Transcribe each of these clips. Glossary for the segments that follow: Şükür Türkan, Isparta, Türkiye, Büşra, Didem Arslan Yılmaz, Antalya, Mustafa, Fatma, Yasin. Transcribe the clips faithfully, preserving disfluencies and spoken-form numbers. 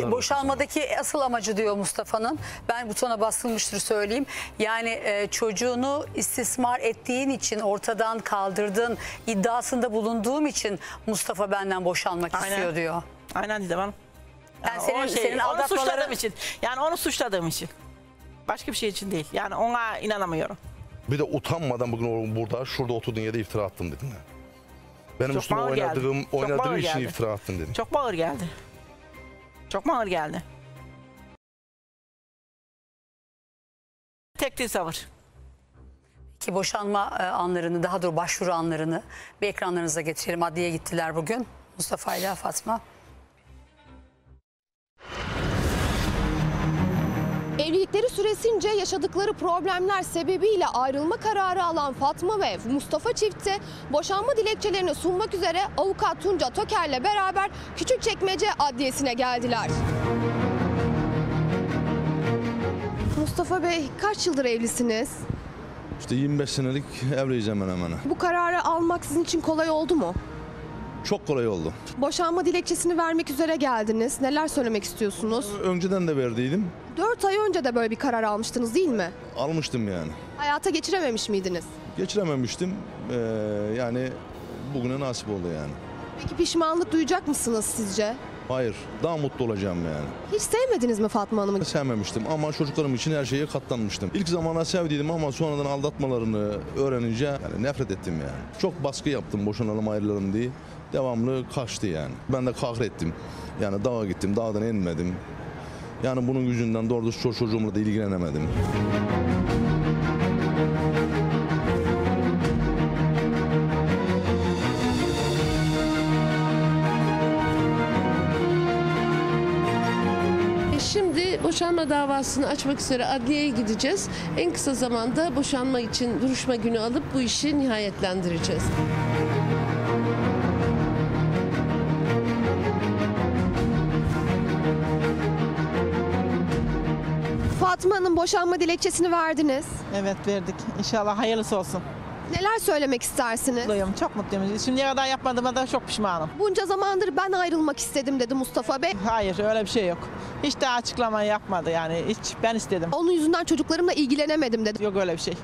Tabii, boşalmadaki tabii. asıl amacı diyor Mustafa'nın. Ben butona basılmıştır söyleyeyim. Yani e, çocuğunu istismar ettiğin için, ortadan kaldırdığın iddiasında bulunduğum için Mustafa benden boşanmak Aynen. istiyor diyor. Aynen Didem Hanım. Yani yani senin, şey, senin onu adaptaları... suçladığım için. Yani onu suçladığım için. Başka bir şey için değil. Yani ona inanamıyorum. Bir de utanmadan bugün burada, şurada oturduğun yerde iftira attım dedin mi? Benim üstüme oynadığım, oynadığım için geldi. iftira attın dedin. Çok bağır geldi. Çok mu ağır geldi? Tek dil savur. Ki boşanma anlarını, daha doğrusu başvuru anlarını bir ekranlarınıza getirelim. Adliyeye gittiler bugün Mustafa ile Fatma. Evlilikleri süresince yaşadıkları problemler sebebiyle ayrılma kararı alan Fatma ve Mustafa çifti boşanma dilekçelerini sunmak üzere avukat Tunca Töker'le beraber Küçükçekmece Adliyesi'ne geldiler. Mustafa Bey, kaç yıldır evlisiniz? İşte yirmi beş senelik evliyiz hemen hemen. Bu kararı almak sizin için kolay oldu mu? Çok kolay oldu. Boşanma dilekçesini vermek üzere geldiniz. Neler söylemek istiyorsunuz? Önceden de verdiydim. Dört ay önce de böyle bir karar almıştınız değil mi? Almıştım yani. Hayata geçirememiş miydiniz? Geçirememiştim. Ee, yani bugüne nasip oldu yani. Peki pişmanlık duyacak mısınız sizce? Hayır. Daha mutlu olacağım yani. Hiç sevmediniz mi Fatma Hanım'ı? Sevmemiştim ama çocuklarım için her şeye katlanmıştım. İlk zamana sevdiydim ama sonradan aldatmalarını öğrenince yani nefret ettim yani. Çok baskı yaptım boşanalım ayrılalım diye. Devamlı kaçtı yani. Ben de kahrettim. Yani dağa gittim, dağdan inmedim. Yani bunun gücünden doğru düz çocuğumla da ilgilenemedim. Şimdi boşanma davasını açmak üzere adliyeye gideceğiz. En kısa zamanda boşanma için duruşma günü alıp bu işi nihayetlendireceğiz. Fatma Hanım, boşanma dilekçesini verdiniz. Evet, verdik. İnşallah hayırlısı olsun. Neler söylemek istersiniz? Mutluyum, çok mutluyum. Şimdiye kadar yapmadığıma da çok pişmanım. Bunca zamandır ben ayrılmak istedim dedi Mustafa Bey. Hayır, öyle bir şey yok. Hiç de açıklama yapmadı yani. Hiç ben istedim. Onun yüzünden çocuklarımla ilgilenemedim dedi. Yok öyle bir şey.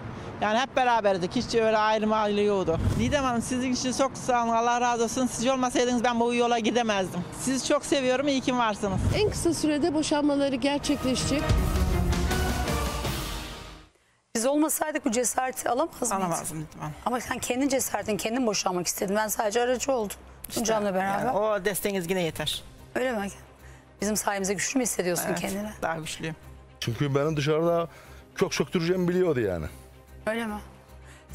Yani hep beraberdik. Hiç öyle ayrım ayrı yoktu. Didem Hanım, sizin için çok sağ olun. Allah razı olsun. Siz olmasaydınız ben bu yola gidemezdim. Sizi çok seviyorum. İyi ki varsınız. En kısa sürede boşanmaları gerçekleşecek. Biz olmasaydık bu cesareti alamaz mıydı? Alamazdım lütfen. Ama sen kendin cesaretin, kendin boşanmak istedin. Ben sadece aracı oldum. Tuncan'la işte, beraber. Yani o desteğiniz yine yeter. Öyle mi? Bizim sayemize güçlü mü hissediyorsun evet, kendine? Daha güçlüyüm. Çünkü benim dışarıda kök söktüreceğimi biliyordu yani. Öyle mi?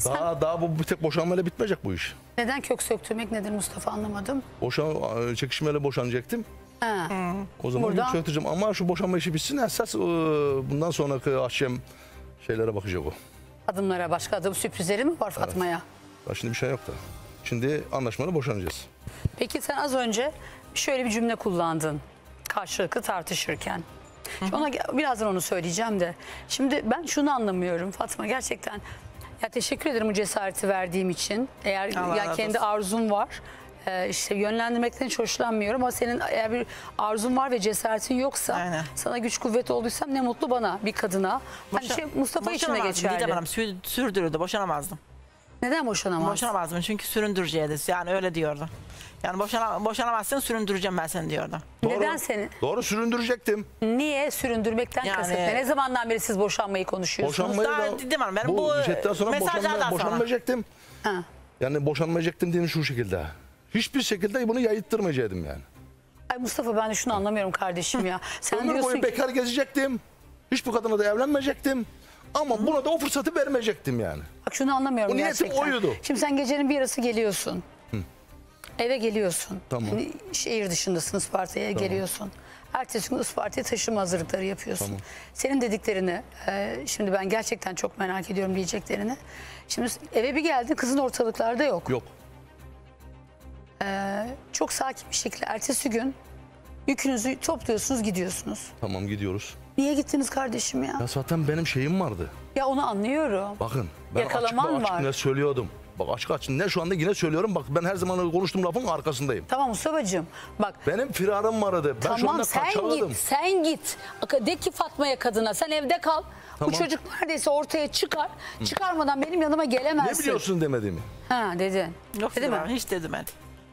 Daha sen... daha bu bir tek boşanmayla bitmeyecek bu iş. Neden kök söktürmek nedir Mustafa, anlamadım. Boşan çekişmeyle boşanacaktım. Ha. O zaman Burada... kök söktüreceğim ama şu boşanma işi bitsin. Esas bundan sonraki akşam şeylere bakacak o. Adımlara, başka adım sürprizleri mi var Fatma'ya? Evet. Şimdi bir şey yok da. Şimdi anlaşmalı boşanacağız. Peki sen az önce şöyle bir cümle kullandın. Karşılıklı tartışırken. Hı-hı. Ona birazdan onu söyleyeceğim de. Şimdi ben şunu anlamıyorum Fatma, gerçekten ya teşekkür ederim bu cesareti verdiğim için. Eğer Allah ya kendi olsun. arzum var. İşte yönlendirmekten hiç hoşlanmıyorum ama senin eğer bir arzun var ve cesaretin yoksa Aynen. sana güç kuvvet olduysam ne mutlu bana, bir kadına. Boşa, hani şey Mustafa için de geçerli. Didem Hanım sürdürürdü, boşanamazdım. Neden boşanamazdım? Boşanamazdım çünkü süründüreceğiz yani, öyle diyordu. Yani boşana, boşanamazsın süründüreceğim ben seni diyordu. Doğru, Neden seni? Doğru süründürecektim. Niye süründürmekten yani, kasıt? Ne zamandan beri siz boşanmayı konuşuyorsunuz? Boşanmayı daha, da, Didem Hanım, ben bu, bu mesajlardan boşanmayacaktım. Ha. Yani boşanmayacaktım diye şu şekilde. Hiçbir şekilde bunu yayıttırmayacaktım yani. Ay Mustafa, ben de şunu anlamıyorum kardeşim ya. Sen ömür boyu ki... bekar gezecektim. Hiçbir kadına da evlenmeyecektim. Ama Hı. buna da o fırsatı vermeyecektim yani. Bak şunu anlamıyorum o gerçekten. O niyetim oydu. Şimdi sen gecenin bir yarısı geliyorsun. Hı. Eve geliyorsun. Tamam. Şimdi şehir dışındasın, Isparta'ya tamam. geliyorsun. Ertesi gün Isparta'ya taşıma hazırlıkları yapıyorsun. Tamam. Senin dediklerini, e, şimdi ben gerçekten çok merak ediyorum diyeceklerini. Şimdi eve bir geldin, kızın ortalıklarda yok. Yok. Ee, çok sakin bir şekilde ertesi gün yükünüzü topluyorsunuz, gidiyorsunuz. Tamam, gidiyoruz. Niye gittiniz kardeşim ya? Ya zaten benim şeyim vardı. Ya onu anlıyorum. Bakın ben Yakalaman açık, açık var. söylüyordum. Bak açık açık ne şu anda yine söylüyorum. Bak ben her zaman konuştuğum lafın arkasındayım. Tamam Mustafa'cığım bak. Benim firarım vardı. Ben tamam sen git, sen git. De ki Fatma'ya kadına sen evde kal. Tamam. Bu çocuk neredeyse ortaya çıkar. Hı. Çıkarmadan benim yanıma gelemezsin. Ne biliyorsun demediğimi? Ha dedin. Yok dedi mi? Hiç demedim.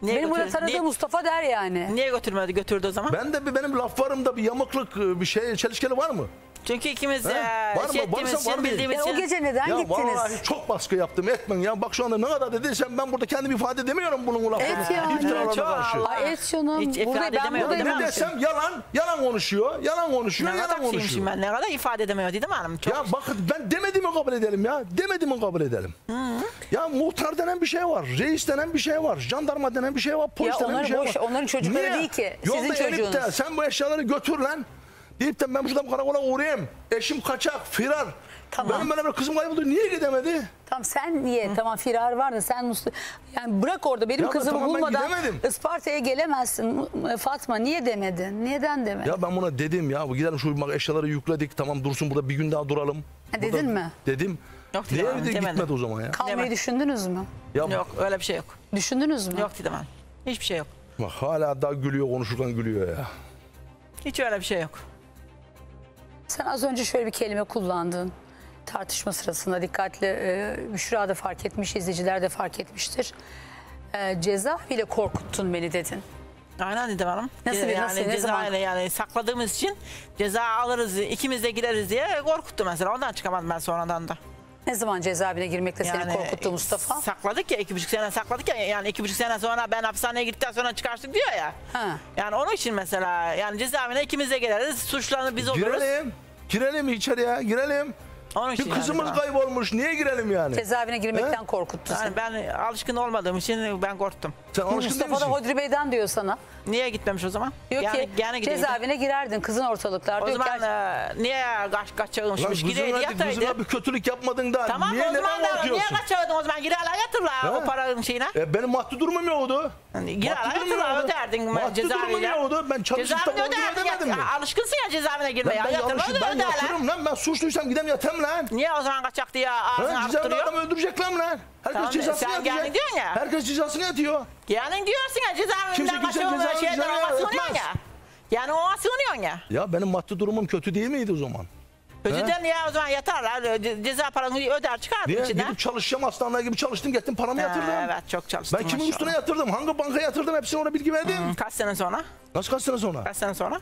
Niye benim burada tanıdığı Mustafa der yani. Niye götürmedi? Götürdü o zaman. Ben de bir benim laflarımda bir yamıklık, bir şey çelişkili var mı? Çünkü ikimiz ya, var mı? Şey varsa için, var bildiğimiz için. O gece neden ya gittiniz? Vallahi çok baskı yaptım etmen ya. Bak şu anda ne kadar dediysem ben burada kendimi ifade edemiyorum bunun lafını. Evet yani. İftiralarına karşı. Ay et şunu. Burada ben burada ne desem yalan, yalan konuşuyor. Yalan konuşuyor, ne yalan konuşuyor. Ben ne kadar ifade edemiyor dedim hanım. Çok ya bak ben demediğimi kabul edelim ya. Demediğimi kabul edelim. Hı -hı. Ya muhtar denen bir şey var. Reis denen bir şey var. Jandarma denen bir şey var. Polis ya denen bir şey boş, var. Onların çocukları niye? Değil ki. Sizin çocuğunuz. De, sen bu eşyaları götür lan. Deyip de ben şuradan karakola uğrayayım. Eşim kaçak, firar. Tamam. Benim beraber kızım kayboldu. Niye gidemedi? Tamam sen niye? Hı. Tamam firar var da sen Mustafa... Yani bırak orada benim ya kızımı tamam, bulmadan Isparta'ya gelemezsin. Fatma niye demedin? Neden demedin? Ya ben buna dedim ya. Gidelim şu bak eşyaları yükledik. Tamam dursun burada bir gün daha duralım. Ha, dedin burada, mi? Dedim. Yok, niye evde gitmedi o zaman ya? Kalmayı demen. Düşündünüz mü? Ya, yok öyle bir şey yok. Düşündünüz mü? Yok dedim ben. Hiçbir şey yok. Bak hala daha gülüyor konuşurken gülüyor ya. Hiç öyle bir şey yok. Sen az önce şöyle bir kelime kullandın tartışma sırasında dikkatli e, Büşra da fark etmiş, izleyiciler de fark etmiştir. E, ceza bile korkuttun beni dedin. Aynen dedim hanım. Nasıl bir yani, nasıl, ceza ile yani sakladığımız için ceza alırız, ikimiz de gireriz diye korkuttu mesela. Ondan çıkamadım ben sonradan da. Ne zaman cezaevine girmekle yani, seni korkuttu Mustafa? Sakladık ya iki buçuk sene sakladık ya yani iki buçuk sene sonra ben hapishaneye gittikten sonra çıkarsın diyor ya. Ha. Yani onun için mesela yani cezaevine ikimiz de geliriz suçlanır biz oluruz. Girelim, girelim içeriye girelim. Onun için bir kızımız yani, kaybolmuş niye girelim yani? Cezaevine girmekten he? Korkuttu yani seni. Ben alışkın olmadığım için ben korktum. Sen Mustafa da Hodri Bey'den diyor sana. Niye gitmemiş o zaman? Yok yani, ki yani cezaevine girerdin kızın ortalıklarda. O zaman ki, niye kaç kaçağımışmış gireydi yataydı. Kızına bir kötülük yapmadın da tamam, niye neden korkuyorsun? Niye kaçağıdın o zaman girerler yatırlar o paranın şeyine. E, benim mahtu durumum yoktu. Yani, girerler yatırlar öderdin ben cezaevine. Mahtu durumum yoktu ben çalışıp da onu ödemedim mi? Alışkınsın ya cezaevine girmeye yatırlar öderler. Ben yatırım lan ben suçluysam gidem yatem lan. Niye o zaman kaçak diye ağzını arttırıyor? Cezaevinde adamı öldürecek lan lan. Herkes cezasını yatacak. Herkes cezasını yatıyor. Yani diyorsun ya cezaevinden başlamıyor şeyden ona sığınıyorsun ya. Yani ona sığınıyorsun ya. Ya benim maddi durumum kötü değil miydi o zaman? Önceden ya o zaman yatarlar ceza paranı öder çıkardım içinden. Gidip çalışacağım aslanlar gibi çalıştım gittim paramı yatırdım. Ha, evet çok çalıştım. Ben kimin üstüne yatırdım hangi bankaya yatırdım hepsine ona bilgi verdim. Hı, kaç sene sonra? Nasıl kaç sene sonra? Kaç sene sonra?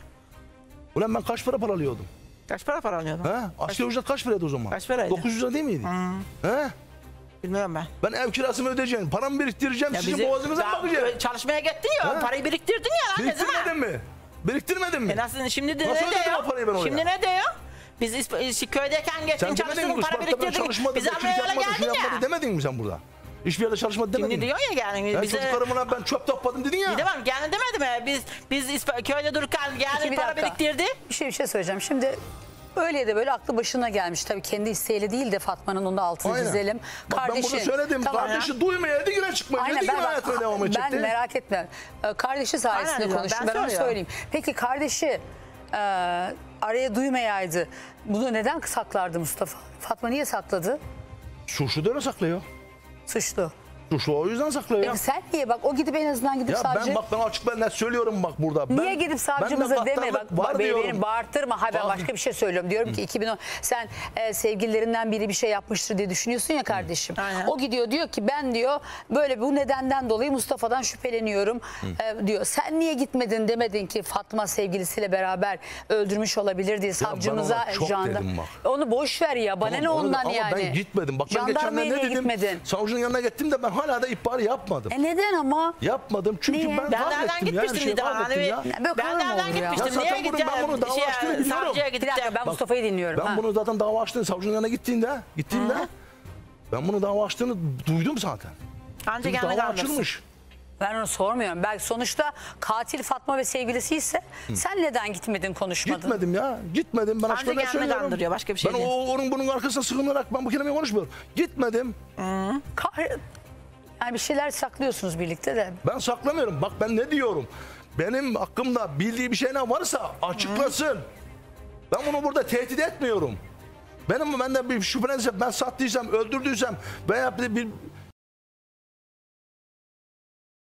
Ulan ben kaç para paralıyordum? Kaç para paralıyordum? He? Asya ücret kaç paraydı o zaman? Kaç paraydı? dokuz yüz lira değil miydi? Hı. He? Bilmiyorum ben. Ben ev kirasını ödeyeceğim, paramı biriktireceğim, ya sizin bizi, boğazınıza mı bakacağım? Çalışmaya gittin ya, ha? Parayı biriktirdin ya. Biriktirmedin mi? Biriktirmedin mi? E nasıl, şimdi de nasıl ne diyor? Parayı ben şimdi ne diyor? Biz köydeyken geçtin çalıştın, para biriktirdin. Bize öyle geldin ya. Demedin mi sen burada? Hiçbir yerde çalışmadı demedin mi? Şimdi diyorsun ya yani. Ben bize... çocuklarımla ben çöp topladım dedin ya. Gidemem, gelin demedim ya. Biz, biz köyde dururken geldi, para biriktirdi. Bir şey, bir şey söyleyeceğim. Şimdi... Öyle de böyle aklı başına gelmiş. Tabii kendi isteğiyle değil de Fatma'nın onu da altını aynen. Dizelim. Bak, kardeşi, ben bunu söyledim. Tamam, kardeşi duymayaydı yine çıkmayaydı. Yine hayatına devam edecekti. Ben merak etme. Kardeşi sayesinde aynen, konuştum. Ben, ben onu söyleyeyim. Peki kardeşi e, araya duymayaydı. Bunu neden saklardı Mustafa? Fatma niye sakladı? Suçlu da öyle saklıyor. Suçlu. Suçlu o yüzden saklıyor. Peki sen niye bak o gidip en azından gidip ya savcı... Ben bak ben açık ben ne söylüyorum bak burada. Ben, niye gidip savcımıza de deme bak, bak beni, beni bağırtırma ha ben başka bir şey söylüyorum. Diyorum hı. Ki iki bin on sen e, sevgililerinden biri bir şey yapmıştır diye düşünüyorsun ya kardeşim. O gidiyor diyor ki ben diyor böyle bu nedenden dolayı Mustafa'dan şüpheleniyorum e, diyor. Sen niye gitmedin demedin ki Fatma sevgilisiyle beraber öldürmüş olabilir diye savcımıza jandarma. Onu boş ver ya bana tamam, ne ondan ama yani. Ama ben gitmedim bak ben geçenlerde ne dedim gitmedin. Savcının yanına gittim de ben hala da ihbarı yapmadım. E neden ama? Yapmadım çünkü niye? Ben hallettim yani. Ben şey hani ya. Ben nereden gitmiştim? Niye gideceğim? Ben bunu dava açtığını biliyorum. Bir dakika ben Mustafa'yı dinliyorum. Ben ha. Bunu zaten dava açtığını savcının yanına gittiğinde, gittiğimde hı. Ben bunu dava açtığını duydum zaten. Ancak yani dava açılmış. Ben onu sormuyorum. Belki sonuçta katil Fatma ve sevgilisi ise hı. Sen neden gitmedin konuşmadın? Gitmedim ya. Gitmedim. Ben aşkına ne söylüyorum. Başka bir şey ben değil. O, onun bunun arkasına sığınarak ben bu kelimeyi konuşmuyorum. Gitmedim. Yani bir şeyler saklıyorsunuz birlikte de. Ben saklamıyorum. Bak ben ne diyorum. Benim hakkımda bildiği bir şey ne varsa açıklasın. Hı. Ben bunu burada tehdit etmiyorum. Benim benden bir şüphelense ben sattıysam, öldürdüysem veya bir...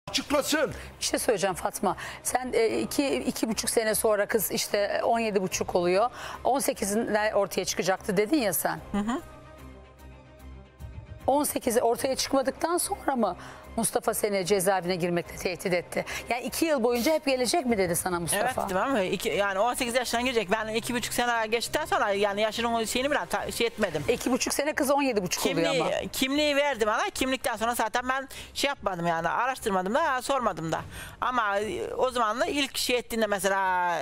açıklasın. Bir şey söyleyeceğim Fatma. Sen iki, iki buçuk sene sonra kız işte on yedi buçuk oluyor. On sekizinde ortaya çıkacaktı dedin ya sen. Hı hı. on sekizi ortaya çıkmadıktan sonra mı Mustafa seni cezaevine girmekle tehdit etti? Yani iki yıl boyunca hep gelecek mi dedi sana Mustafa? Evet değil mi? İki, yani on sekiz yaşından gelecek. Ben iki buçuk sene geçtikten sonra yani yaşının şeyini bile şey etmedim. İki buçuk sene kız on yedi buçuk oluyor ama. Kimliği verdi bana. Kimlikten sonra zaten ben şey yapmadım yani. Araştırmadım da sormadım da. Ama o zaman da ilk şey ettiğinde mesela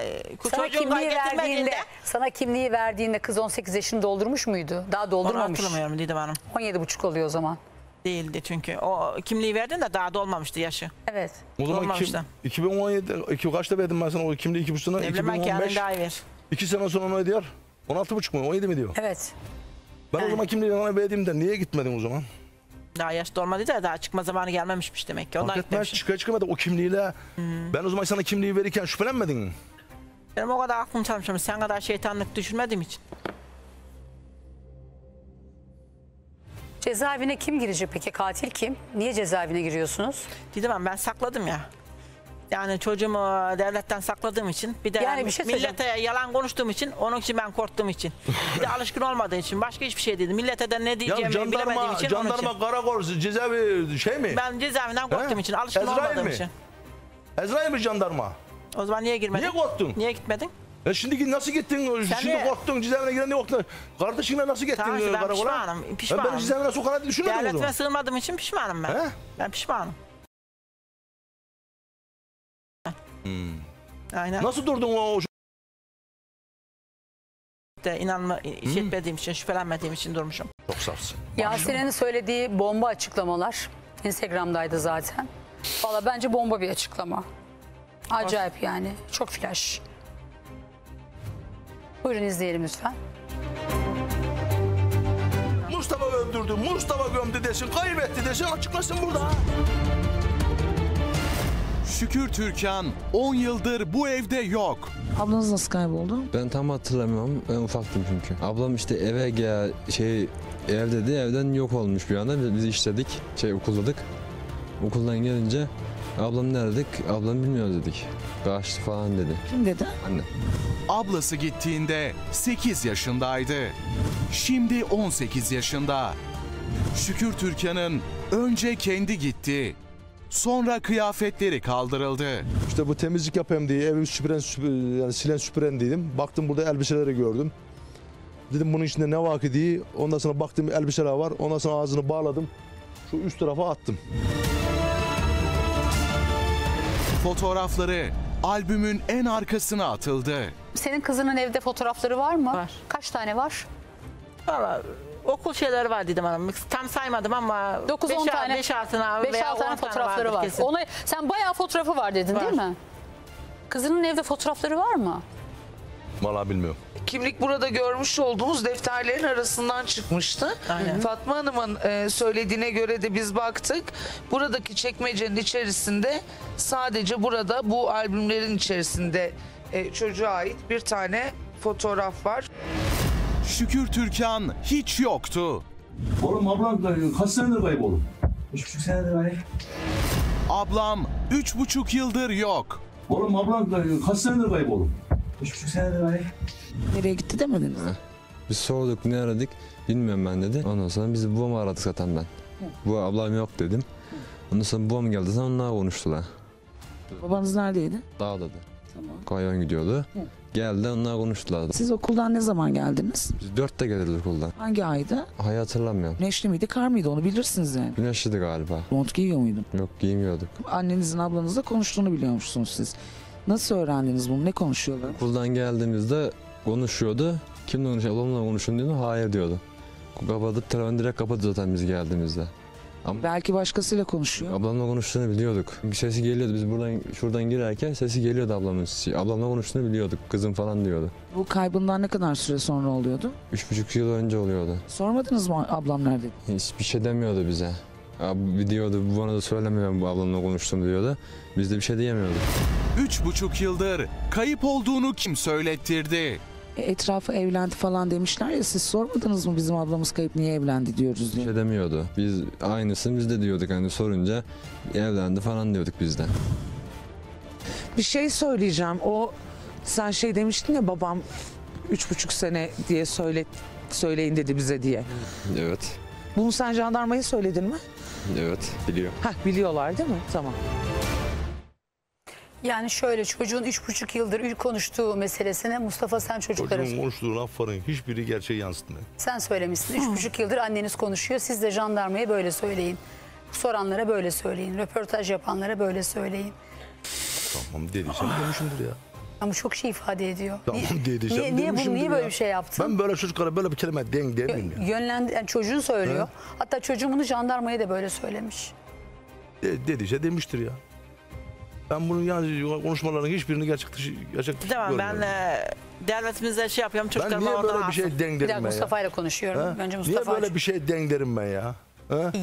sana kimliği verdiğinde, sana kimliği verdiğinde kız on sekiz yaşını doldurmuş muydu? Daha doldurmamış. Onu hatırlamıyorum Didem Hanım. on yedi buçuk oluyor o zaman. Değildi çünkü. O kimliği verdin de daha dolmamıştı yaşı. Evet. O zaman iki bin on yedi kaçta verdim ben sana o kimliği? iki buçuk sene. Evlenmen kendini daha iyi ver. iki sene sonra ne diyor? on altı buçuk mu? on yedi mi diyor? Evet. Ben evet. O zaman kimliği ona verdiğimde niye gitmedim o zaman? Daha yaş dolmadı da daha çıkma zamanı gelmemişmiş demek ki. Ondan gitmemiş. Çıkaya çıkamadı o kimliğiyle. Hmm. Ben o zaman sana kimliği verirken şüphelenmedin mi? Benim o kadar aklım çalışmamış. Sen kadar şeytanlık düşünmediğim için. Cezaevine kim girecek peki? Katil kim? Niye cezaevine giriyorsunuz? Didem ben sakladım ya. Yani çocuğumu devletten sakladığım için. Bir de yani bir şey millete yalan konuştuğum için. Onun için ben korktuğum için. Bir de alışkın olmadığı için. Başka hiçbir şey değildi. Millete de ne diyeceğimi jandarma, bilemediğim için. Jandarma, karakol, cezaevi şey mi? Ben cezaevinden korktuğum He? için. Alışkın Ezrail olmadığım mi? için. Ezrail mi jandarma? O zaman niye girmedin? Niye korktun? Niye gitmedin? E şimdi nasıl gittin? Sen şimdi ne? korktun, cezaevine giren ne korktun? Kardeşinle nasıl gittin karakola? Tamam, ben pişmanım, pişmanım. Ben cezaevine sokana düşünmedim o zaman. Devletime sığınmadığım için pişmanım ben. He? Ben pişmanım. Hmm. Aynen. Nasıl durdun o? İnanma, hmm. şey etmediğim için, şüphelenmediğim için durmuşum. Çok safsın. Yasin'in söylediği bomba açıklamalar. Instagram'daydı zaten. Valla bence bomba bir açıklama. Acayip of. Yani. Çok flash. Buyurun izleyelim lütfen. Mustafa öldürdü, Mustafa gömdü desin, kaybetti desin, açıklasın burada. Şükür Türkan on yıldır bu evde yok. Ablanız nasıl kayboldu? Ben tam hatırlamıyorum, ben ufaktım çünkü. Ablam işte eve gel, şey ev dedi, evden yok olmuş bir anda. Biz işledik, şey okuldadık. Okuldan gelince ablam ne dedik, ablam bilmiyoruz dedik. Kaçtı falan dedi. Kim dedi? Anne. Ablası gittiğinde sekiz yaşındaydı. Şimdi on sekiz yaşında. Şükür Türkan'ın önce kendi gitti. Sonra kıyafetleri kaldırıldı. İşte bu temizlik yapayım diye evimi süpüren, süpüren, yani silen süpüren dedim. Baktım burada elbiseleri gördüm. Dedim bunun içinde ne var ki diye. Ondan sonra baktım elbiseler var. Ondan sonra ağzını bağladım. Şu üst tarafa attım. Fotoğrafları albümün en arkasına atıldı. Senin kızının evde fotoğrafları var mı? Var. Kaç tane var? Valla okul şeyleri var dedim hanım. Tam saymadım ama dokuz on tane, beş altı tane fotoğrafları var. Ona, sen bayağı fotoğrafı var dedin var. Değil mi? Kızının evde fotoğrafları var mı? Valla bilmiyorum. Kimlik burada görmüş olduğumuz defterlerin arasından çıkmıştı. Aynen. Fatma Hanım'ın söylediğine göre de biz baktık. Buradaki çekmecenin içerisinde sadece burada bu albümlerin içerisinde çocuğa ait bir tane fotoğraf var. Şükür Türkan hiç yoktu. Oğlum ablam da kaç senedir kayboldu? üç buçuk senedir kayboldu. Ablam üç buçuk yıldır yok. Oğlum ablam da kaç senedir kayboldu? üç buçuk senedir kayboldu. Nereye gitti demediniz? Ha. Biz sorduk, ne aradık bilmiyorum ben dedi. Ondan sonra biz babamı aradık zaten ben. Bu ablam yok dedim. Ondan sonra babam geldi zaten onlarla konuştular. Babanız neredeydi? Dağda'da. Tamam. Kayon gidiyordu. Hı. Geldi onlarla konuştular. Siz okuldan ne zaman geldiniz? Biz dörtte geldik okuldan. Hangi ayda? Hayır hatırlamıyorum. Güneşli miydi, kar mıydı onu bilirsiniz yani. Güneşliydi galiba. Mont giyiyor muydun? Yok giymiyorduk. Annenizin ablanızla konuştuğunu biliyormuşsunuz siz. Nasıl öğrendiniz bunu? Ne konuşuyorlar? Okuldan geldiğimizde konuşuyordu. Kimle konuşuyor? Ablamla konuşun diyordu. Hayır diyordu. Kapatıp telefonu direkt kapattı zaten biz geldiğimizde. Ama belki başkasıyla konuşuyor. Ablamla konuştuğunu biliyorduk. Sesi geliyordu. Biz buradan şuradan girerken sesi geliyordu ablamın. Ablamla konuştuğunu biliyorduk. Kızım falan diyordu. Bu kaybından ne kadar süre sonra oluyordu? Üç buçuk yıl önce oluyordu. Sormadınız mı ablam nerede? Hiçbir şey demiyordu bize. Abi diyordu bu bana da söylemiyor bu ablamla konuştum diyordu. Biz de bir şey diyemiyorduk. Üç buçuk yıldır kayıp olduğunu kim söylettirdi? etrafı evlendi falan demişler ya, siz sormadınız mı bizim ablamız kayıp niye evlendi diyoruz diye? Bir şey demiyordu. Biz aynısını biz de diyorduk hani, sorunca evlendi falan diyorduk biz de. Bir şey söyleyeceğim. O sen şey demiştin ya, babam üç buçuk sene diye söyle, söyleyin dedi bize diye. Evet. Bunu sen jandarmaya söyledin mi? Evet, biliyor. Heh, biliyorlar değil mi? Tamam. Yani şöyle, çocuğun üç buçuk yıldır konuştuğu meselesine Mustafa sen çocuklara... Çocuğun konuştuğu lafların hiçbiri gerçeği yansıtmıyor. Sen söylemişsin, üç buçuk yıldır anneniz konuşuyor, siz de jandarmaya böyle söyleyin. Soranlara böyle söyleyin, röportaj yapanlara böyle söyleyin. Tamam dediysem konuşumdur ya. Ama çok şey ifade ediyor. Tamam dediysem niye, niye, bu, niye böyle bir şey yaptın? Ben böyle çocuklara böyle bir kelime denk demiyorum ya. Yönlendi, yani çocuğun söylüyor. He? Hatta çocuğum bunu jandarmaya da böyle söylemiş. E, dediyse demiştir ya. Ben bunun yani konuşmalarının hiçbirini gerçek dışı görmüyorum. Tamam ben e, devletimizde şey yapıyorum, Türkler bana oradan alsın. Ben niye böyle bir şey denk derim ben ya? Mustafa'yla konuşuyorum. Önce Mustafa. Niye böyle bir şey denk derim ben ya?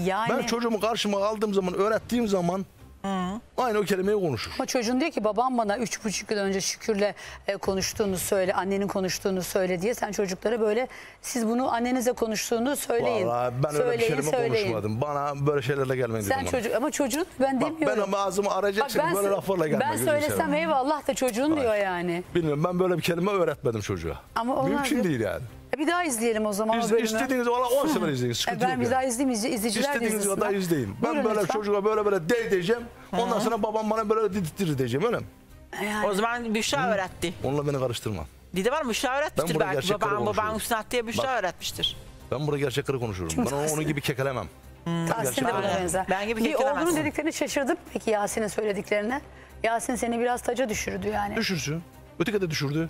Yani... Ben çocuğumu karşıma aldığım zaman, öğrettiğim zaman... Hı. Aynı o kelimeyi konuşur. Ama çocuğun diyor ki babam bana üç buçuk yıl önce Şükür'le konuştuğunu söyle, annenin konuştuğunu söyle diye. Sen çocuklara böyle siz bunu annenize konuştuğunu söyleyin. Vallahi ben söyleyin, öyle bir kelime söyleyin. Konuşmadım. Bana böyle şeylerle gelmeyin. Sen çocuk, ama çocuğun ben bak, demiyorum. Ben ama ağzımı arayacaksın bak, ben, böyle laflarla gelme. Ben söylesem şey eyvallah da çocuğun hayır. Diyor yani. Bilmiyorum ben böyle bir kelime öğretmedim çocuğa. Ama onlar mümkün gibi. Değil yani. Bir daha izleyelim o zaman. İz, o istediğiniz valla on sefer izleyin. Sıkıntı ben yok. Ben bir daha izleyeyim, izleyiciler de izlesin. Da izleyin. Ben buyurun böyle lütfen. Çocuğa böyle böyle de diyeceğim. Ha. Ondan sonra babam bana böyle didir diyeceğim öyle mi? Yani. O zaman Büşra öğretti. Onunla beni karıştırma. Dede var mı? Büşra öğretmiştir belki. Babam, babam Hüsnat diye Büşra bak, öğretmiştir. Ben burada gerçekleri konuşuyorum. Şimdi ben onu, onun gibi kekelemem. Hmm. Yasin de böyle benzer. Ben gibi kekelemezsin. Oğlunun dediklerine şaşırdım peki Yasin'in söylediklerine. Yasin seni biraz taca düşürdü yani. Düşürsün. Öteki de düşürdü.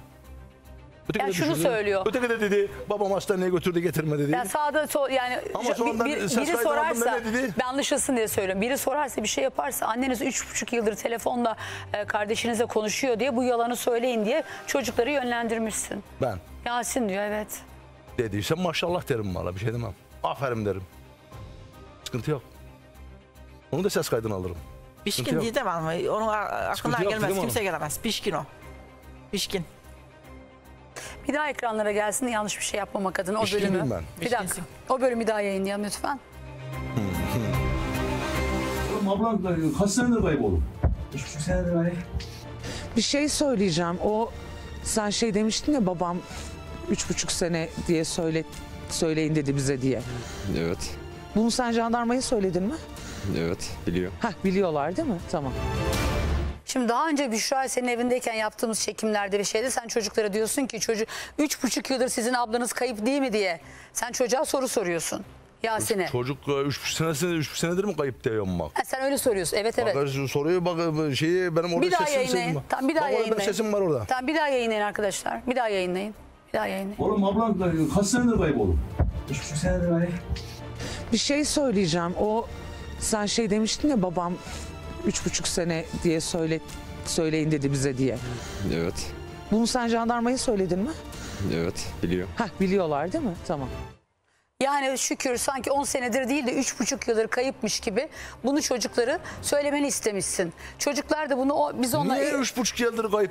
Öteki yani şunu düşündüm. Söylüyor. Öteki de dedi babam hastaneye götürdü getirme dedi. Yani sağda sol yani bir, bir, biri sorarsa ben anlaşılsın diye söylüyorum. Biri sorarsa bir şey yaparsa anneniz üç buçuk yıldır telefonla e, kardeşinize konuşuyor diye bu yalanı söyleyin diye çocukları yönlendirmişsin. Ben. Yasin diyor evet. Dediyse maşallah derim valla bir şey demem. Aferin derim. Sıkıntı yok. Onu da ses kaydını alırım. Pişkin diye demem ama onun aklına gelmez kimse gelemez. Pişkin o. Pişkin. Bir daha ekranlara gelsin yanlış bir şey yapmamak adına o bölümü. Bir dakika. O bölümü daha yayınlayalım lütfen. Ablam kaç senedir kayıp oğlum? Üç buçuk senedir kayıp. Bir şey söyleyeceğim. O sen şey demiştin ya babam üç buçuk sene diye söyle, söyleyin dedi bize diye. Evet. Bunu sen jandarmaya söyledin mi? Evet biliyor. Heh, biliyorlar değil mi? Tamam. Şimdi daha önce Büşra senin evindeyken yaptığımız çekimlerde bir şeyde sen çocuklara diyorsun ki çocuk üç buçuk yıldır sizin ablanız kayıp değil mi diye sen çocuğa soru soruyorsun Yasin'e. Çocuk üç buçuk senedir, üç buçuk senedir mi kayıp diyorum bak. Ha, sen öyle soruyorsun evet evet. Bak, soruyu bak şeyi benim orada bir daha sesim, sesim var. Tam bir daha bak, yayınlayın. Benim sesim var orada. Tam bir daha yayınlayın arkadaşlar bir daha yayınlayın bir daha yayınlayın. Oğlum ablam kaç senedir kayıp oğlum? Üç buçuk senedir kayıp. Bir şey söyleyeceğim o sen şey demiştin ya babam. Üç buçuk sene diye söyle, söyleyin dedi bize diye. Evet. Bunu sen jandarmaya söyledin mi? Evet, biliyor. Heh, biliyorlar değil mi? Tamam. Yani Şükür sanki on senedir değil de üç buçuk yıldır kayıpmış gibi bunu çocukları söylemeni istemişsin. Çocuklar da bunu biz onlara... Niye üç buçuk yıldır kayıp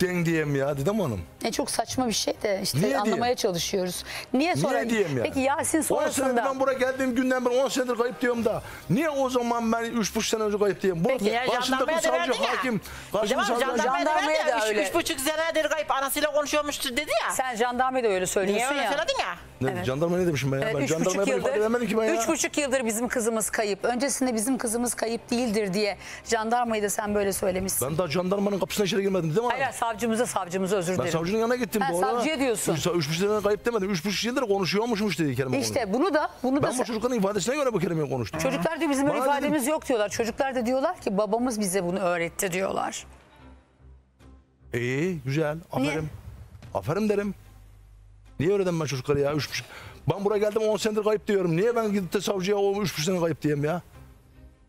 den diyeyim ya Didem Hanım? E çok saçma bir şey de işte niye anlamaya diyeyim? Çalışıyoruz. Niye sonra? Niye diyeyim yani? Peki Yasin sonrasında... on senedir ben buraya geldiğim günden beri on senedir kayıp diyorum da niye o zaman ben üç buçuk sene önce kayıp diyeyim? Peki ya jandarmaya da verdi hakim, ya. Jandarmaya, jandarmaya da verdi ya. üç buçuk senedir kayıp anasıyla konuşuyormuştur dedi ya. Sen jandarmaya da öyle söylüyorsun ya. Niye öyle söyledin ya? Ne, evet. Jandarma ne demişim ben ya? Evet, ben jandarmaya da ifade vermedim ki ben ya. üç buçuk yıldır bizim kızımız kayıp. Öncesinde bizim kızımız kayıp değildir diye jandarmayı da sen böyle söylemişsin. Ben daha jandarmanın kapısına içeri girmedim değil mi? Hayır savcımıza savcımıza özür dilerim. Ben savcının yanına gittim. Ha, savcıya diyorsun. üç buçuk sene kayıp demedim. üç buçuk yıldır konuşuyormuşmuş dedi kelime. İşte konuyu. Bunu da bunu ben da. Ben bu çocukların ifadesine göre bu kelimeyi konuştum. Çocuklar diyor bizim böyle ifademiz dedim. Yok diyorlar. Çocuklar da diyorlar ki babamız bize bunu öğretti diyorlar. İyi güzel aferin. Niye? Aferin derim. Niye öğrendim ben çocukları ya? Üç buçuk. Ben buraya geldim on senedir kayıp diyorum. Niye ben gidip de savcıya o üç buçuk sene kayıp diyeyim ya?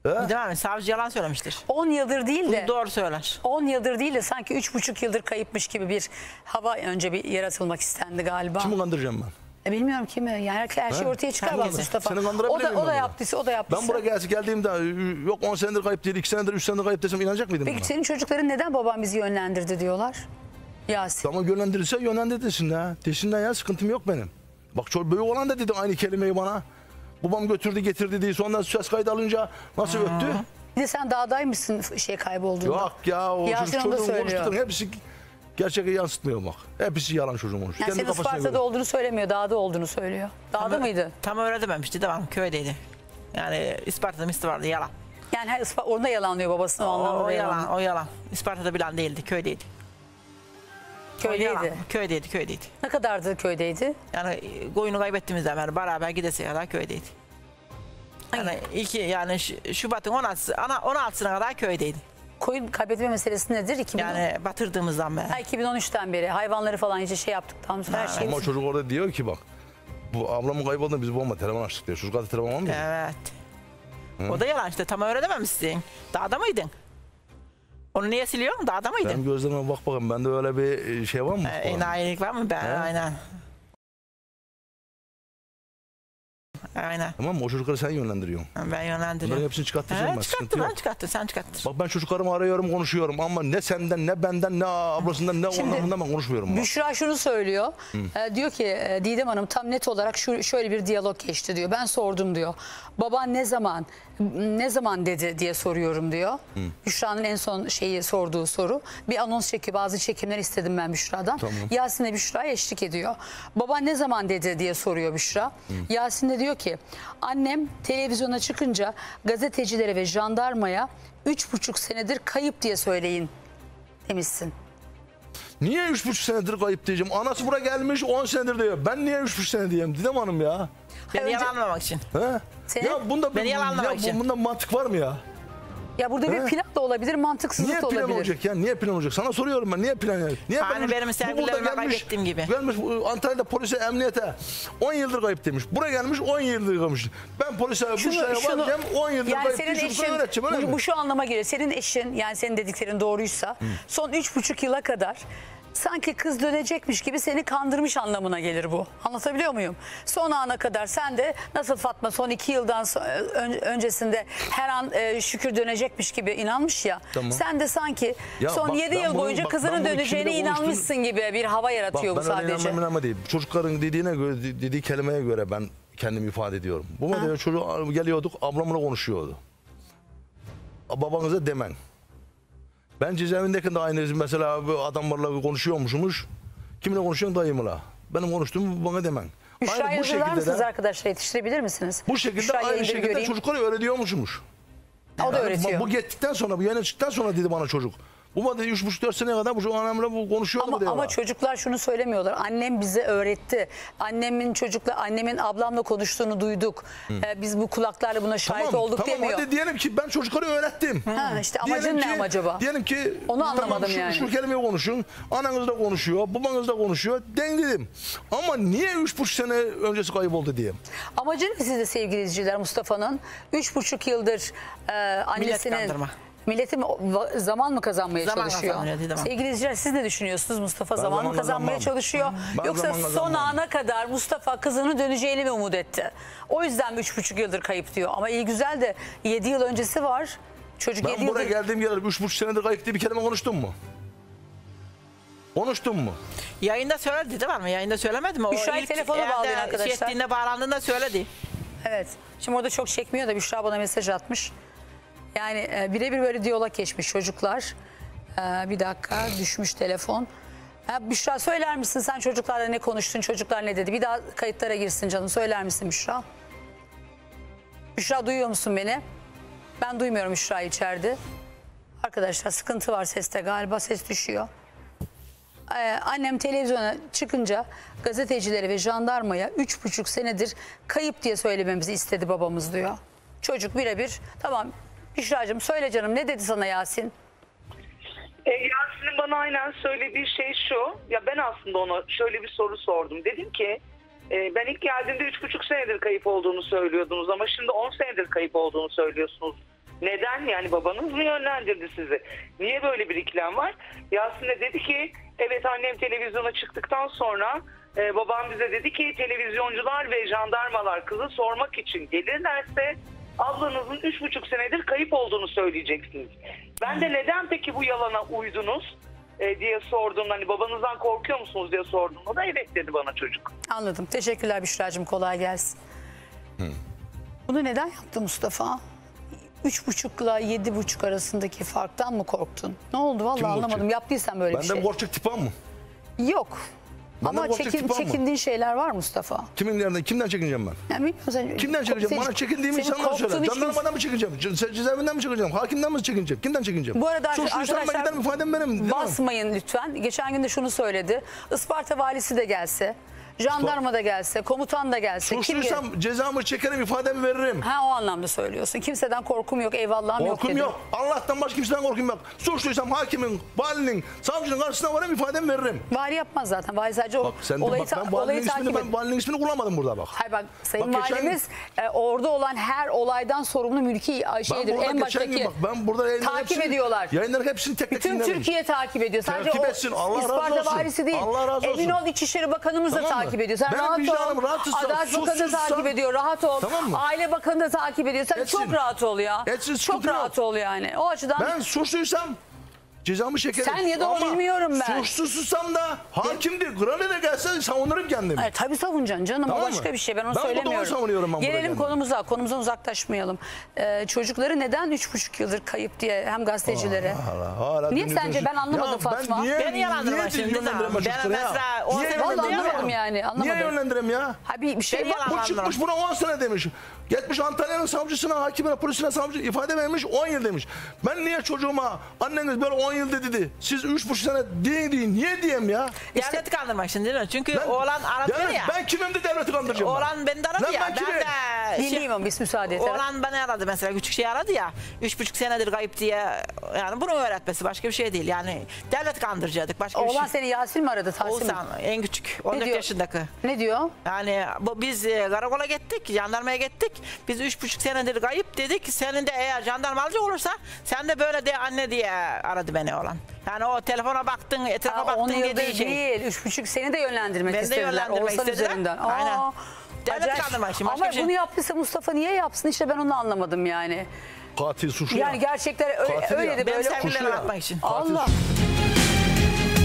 Devam et. Savcı yalan söylemiştir. on yıldır değil de. Bunu doğru söyler. on yıldır değil de sanki üç buçuk yıldır kayıpmış gibi bir hava önce bir yaratılmak istendi galiba. Kimi kandıracağım ben? E bilmiyorum kimi. Yani her, her şey ortaya çıkar bak Mustafa. Seni kandırabilir miyim? O da yaptıysa o da yaptıysa. Ben buraya gelse, geldiğimde yok on senedir kayıp değil, iki senedir, üç senedir kayıp desem inanacak mıydın? Peki buna? Senin çocukların neden babam bizi yönlendirdi diyorlar? Yasin. Ama yönlendirirse yönlendirsin ya. Desin de ya, sıkıntım yok benim. Bak çok büyük olan da dedim aynı kelimeyi bana. Babam götürdü getirdi diye sonra ses kaydı alınca nasıl ha. öttü? Bir de sen dağdaymışsın şey kaybolduğunda. Yok ya o çocuk, çocuğun konuştuğun hepsi gerçeği yansıtmıyor bak. Hepsi yalan çocuğun konuştuğun. Yani senin Isparta'da göre olduğunu söylemiyor, dağda olduğunu söylüyor. Dağda tam, mıydı? Tam öğrenememişti devam köydeydi. Yani Isparta'da misli vardı yalan. Yani her Isparta, orada yalanlıyor babasını o, o anlamda. O yalan, yalan, o yalan. Isparta'da bilen değildi, köydeydi. Köydeydi. Köydeydi, köydeydi. Ne kadardı köydeydi? Yani koyunu kaybettiğimizde hemen beraber gidesek kadar köydeydi. Yani Ay. ilk yani Şubat'ın on altısı, on altısına kadar köydeydi. Koyun kaybetme meselesi nedir? iki bin on Yani batırdığımızdan beri. Ha, iki bin on üçten beri hayvanları falan hiç şey yaptıktan sonra her şey. Ama çocuk orada diyor ki bak, bu ablamı kayboldu biz babama telefon açtık diyor. Çocuk adı telefon almıyor. Evet. Hı? O da yalan işte tam öğrenememişsin. Dağda mıydın? Onu niye siliyorsun? Dağda mıydın? Ben gözlerime bak bakayım. Bende öyle bir şey var mı? Ee, enayilik var mı? Ben, aynen. Aynen. Tamam mı? O çocukları sen yönlendiriyorsun. Ben yönlendiriyorum. Bunların hepsini çıkarttıracağım ben. Çıkarttır lan çıkarttır. Sen çıkarttır. Bak ben çocuklarımı arıyorum konuşuyorum ama ne senden ne benden ne ablasından ne onlarından ben konuşmuyorum. Büşra şunu söylüyor. E, diyor ki Didem Hanım tam net olarak şu, şöyle bir diyalog geçti diyor. Ben sordum diyor. Baban ne zaman ne zaman dedi diye soruyorum diyor. Hı. Büşra'nın en son şeyi sorduğu soru. Bir anons çeki bazı çekimler istedim ben Büşra'dan. Tamam. Yasin de Büşra'ya eşlik ediyor. Baban ne zaman dedi diye soruyor Büşra. Hı. Yasin de diyor ki annem televizyona çıkınca gazetecilere ve jandarmaya üç buçuk senedir kayıp diye söyleyin demişsin. Niye üç buçuk senedir kayıp diyeceğim? Anası buraya gelmiş on senedir diyor. Ben niye üç buçuk sene diyeyim Didem Hanım ya? Beni önce... yalanlamak için. He? Senin... Ya bunda beni yalanlamak için. Bunda mantık var mı ya? Ya burada He? bir plan da olabilir, mantıksızlık da olabilir. Niye plan olacak ya? Niye plan olacak? Sana soruyorum ben. Niye plan ya? Niye hani ben, benim sevgilerime kaybettiğim gibi. Gelmiş Antalya'da polise, emniyete on yıldır kayıp demiş. Buraya gelmiş on yıldır kaymış. Ben polise bu şeye varacağım on yıldır yani kayıp demiş. Bu, bu şu anlama geliyor. Senin eşin yani senin dediklerin doğruysa Hı. son üç buçuk yıla kadar sanki kız dönecekmiş gibi seni kandırmış anlamına gelir bu. Anlatabiliyor muyum? Son ana kadar sen de nasıl Fatma son iki yıldan so ön öncesinde her an e, Şükür dönecekmiş gibi inanmış ya. Tamam. Sen de sanki ya son bak, yedi yıl bunu, boyunca bak, kızının döneceğine inanmışsın oluştur... gibi bir hava yaratıyor bak, bu sadece. Ben öyle inanmam değil. Çocukların dediğine göre, dediği kelimeye göre ben kendimi ifade ediyorum. Bu madde çocuğu geliyorduk ablamla konuşuyordu. Babanıza demen. Ben cezaevindeki de aynı mesela adamlarla konuşuyormuşmuş. Kimle konuşuyorsun dayımla? Benim konuştuğumu bana demen. Aynı bu şekilde misiniz de, arkadaşlar yetiştirebilir misiniz? Bu şekilde Büşra aynı şekilde göreyim. Çocukları öğretiyormuşmuş. O yani da öğretiyor. Bu gittikten sonra bu yana çıktıktan sonra dedi bana çocuk. Bu madde üç buçuk dört seneye kadar bu annemle bu konuşuyor mu diyorlar. Ama çocuklar şunu söylemiyorlar. Annem bize öğretti. Annemin çocukla annemin ablamla konuştuğunu duyduk. Ee, biz bu kulaklarla buna şahit tamam, olduk tamam, demiyor. Tamam hadi diyelim ki ben çocukları öğrettim. Ha, işte amacın diyelim ne ki, ama acaba? Diyelim ki onu anlamadım tamam, yani. Şu kelimeyi konuşun. Ananız da konuşuyor, babanız da konuşuyor. Den dedim. Ama niye üç buçuk sene öncesi kayboldu diyeyim. Amacı ne sizde sevgili izleyiciler Mustafa'nın? üç buçuk yıldır e, annesinin... Millet kandırma. Milleti mi, zaman mı kazanmaya zaman çalışıyor? Sevgili izleyiciler siz ne düşünüyorsunuz? Mustafa zaman, zaman mı kazanmaya kazanmam. çalışıyor? Ben Yoksa son kazanmam. ana kadar Mustafa kızının döneceğini mi umut etti? O yüzden üç buçuk yıldır kayıp diyor. Ama iyi güzel de yedi yıl öncesi var. Çocuk ben buraya yıldır... geldiğim yerler üç buçuk senedir kayıp diye bir kelime konuştun mu? Konuştun mu? Yayında söyledi değil mi? Yayında söylemedi mi? Büşra'yı ilk telefona bağlıyor arkadaşlar. Şey ettiğinde bağlandığında söyledi. Evet. Şimdi orada çok çekmiyor da Büşra bana mesaj atmış. Yani e, birebir böyle diyalog geçmiş çocuklar. E, bir dakika düşmüş telefon. E, Büşra söyler misin sen çocuklarla ne konuştun, çocuklar ne dedi? Bir daha kayıtlara girsin canım, söyler misin Büşra? Büşra duyuyor musun beni? Ben duymuyorum Büşra'yı içeride. Arkadaşlar sıkıntı var seste galiba, ses düşüyor. E, annem televizyona çıkınca gazetecilere ve jandarmaya üç buçuk senedir kayıp diye söylememizi istedi babamız diyor. Çocuk birebir tamam. Büşra'cığım söyle canım ne dedi sana Yasin? E, Yasin'in bana aynen söylediği şey şu. Ya ben aslında ona şöyle bir soru sordum. Dedim ki e, ben ilk geldiğimde üç buçuk senedir kayıp olduğunu söylüyordunuz ama şimdi on senedir kayıp olduğunu söylüyorsunuz. Neden yani babanız mı yönlendirdi sizi? Niye böyle bir ikilem var? Yasin de dedi ki evet annem televizyona çıktıktan sonra e, babam bize dedi ki televizyoncular ve jandarmalar kızı sormak için gelirlerse... Ablanızın üç buçuk senedir kayıp olduğunu söyleyeceksiniz. Ben de neden peki bu yalana uydunuz? e, diye sordum. Hani babanızdan korkuyor musunuz diye sordum. O da evet dedi bana çocuk. Anladım. Teşekkürler Büşra'cığım. Kolay gelsin. Hmm. Bunu neden yaptı Mustafa? Üç buçukla yedi buçuk arasındaki farktan mı korktun? Ne oldu? Vallahi anlamadım. Yaptıysan böyle ben bir şey. Benden borçluk tipan mı? Yok. Benden ama çekin, çekindiğin mı? Şeyler var Mustafa. Kimin nereden? Kimden çekineceğim ben? Yani sen, kimden çekineceğim? Bana çekindiğim insanlar söyle. Jandarmadan mı çekineceğim? Cezaevinden mi çekineceğim? Hakimden mi çekineceğim? Kimden çekineceğim? Bu arada arkadaşlar ifadem benim, basmayın lütfen. Geçen gün de şunu söyledi. Isparta valisi de gelse, jandarma da gelse, komutan da gelse. Suçluysam cezamı çekerim, ifademi veririm. Ha, o anlamda söylüyorsun. Kimseden korkum yok, eyvallahım yok. Korkum yok. Allah'tan başka kimseden korkum yok. Suçluysam hakimin, valinin, savcının karşısına varayım, ifademi veririm. Vali yapmaz zaten. Vali sadece o olayı takip ediyor. Ben valinin ismini kullanmadım burada bak. Hayır bak, sayın bak, valimiz geçen, e, orada olan her olaydan sorumlu mülki şeydir. En baştaki bak, ben burada takip hepsini, ediyorlar. Yayınlar hepsini tek tek dinlerim. Tüm Türkiye takip ediyor. Sadece takip etsin. Allah razı olsun. İsparta valisi değil. Allah razı olsun. Emin ol, İçişleri Bakanımız da takip ediyor. Sen benim rahat ol. Adalet Bakanı da takip ediyor. Rahat ol. Tamam, Aile Bakanı da takip ediyor. Sen etsin, çok rahat ol ya. Etsin, çok rahat ol yani. O açıdan. Ben suçluysam cezamı çekerim. Sen ya da o bilmiyorum ben. Suçsuzsam da hakimdir. Kralı da gelse savunurum kendimi. E, tabii savunacaksın canım. Tamam o başka mı? Bir şey. Ben onu ben söylemiyorum. Ben onu savunuyorum. Ben gelelim konumuza. Konumuzdan uzaklaşmayalım. Ee, çocukları neden üç buçuk yıldır kayıp diye hem gazetecilere. Allah Allah, Allah, niye sence diyorsun? Ben anlamadım ya, Fatma. Ben niye, Beni yalandırma şimdi. Ben mesela on sene anlamadım yani. Anlamadım. Niye yönlendireyim ya? Ha, bir şey bak, bu çıkmış buna on sene demiş. Gitmiş Antalya'nın savcısına, hakimine, polisine savcı ifade vermiş, on yıl demiş. Ben niye çocuğuma anneniz böyle on yıl dedi, siz üç buçuk sene değil değil, niye diyeyim ya? İşte, devleti kandırmak şimdi değil mi? Çünkü ben, oğlan aradı devlet, ya. Ben kimim de devleti kandıracağım? Oğlan beni de aradı lan ya. Ben, ben de... Dinleyeyim onu, biz müsaade edelim. Oğlan beni aradı mesela, küçük şey aradı ya. Üç buçuk senedir kayıp diye, yani bunu öğretmesi başka bir şey değil. Yani devlet kandıracaktık, başka oğlan bir şey. Oğlan seni Yasin mi aradı? Oğuzhan, en küçük, on dört yaşındaki. Ne diyor? Yani bu, biz karakola gittik, jandarmaya gittik. Biz üç buçuk senedir kayıp dedik. Senin de eğer jandarmalıcı olursa sen de böyle de anne diye aradı beni oğlan. Yani o telefona baktın, etrafa baktın. on yıldır değil, şey. üç buçuk seni de yönlendirmek ben istediler. Ben de yönlendirmek Oğuzhan istediler. Üzerinden. Aynen. Aa, şimdi, ama şey. Bunu yaptıysa Mustafa niye yapsın? İşte ben onu anlamadım yani. Katil suçlu yani ya. Gerçekler öyle, öyle de böyle. Ben sevgilerimi atmak için. Katil Allah. Suçlu.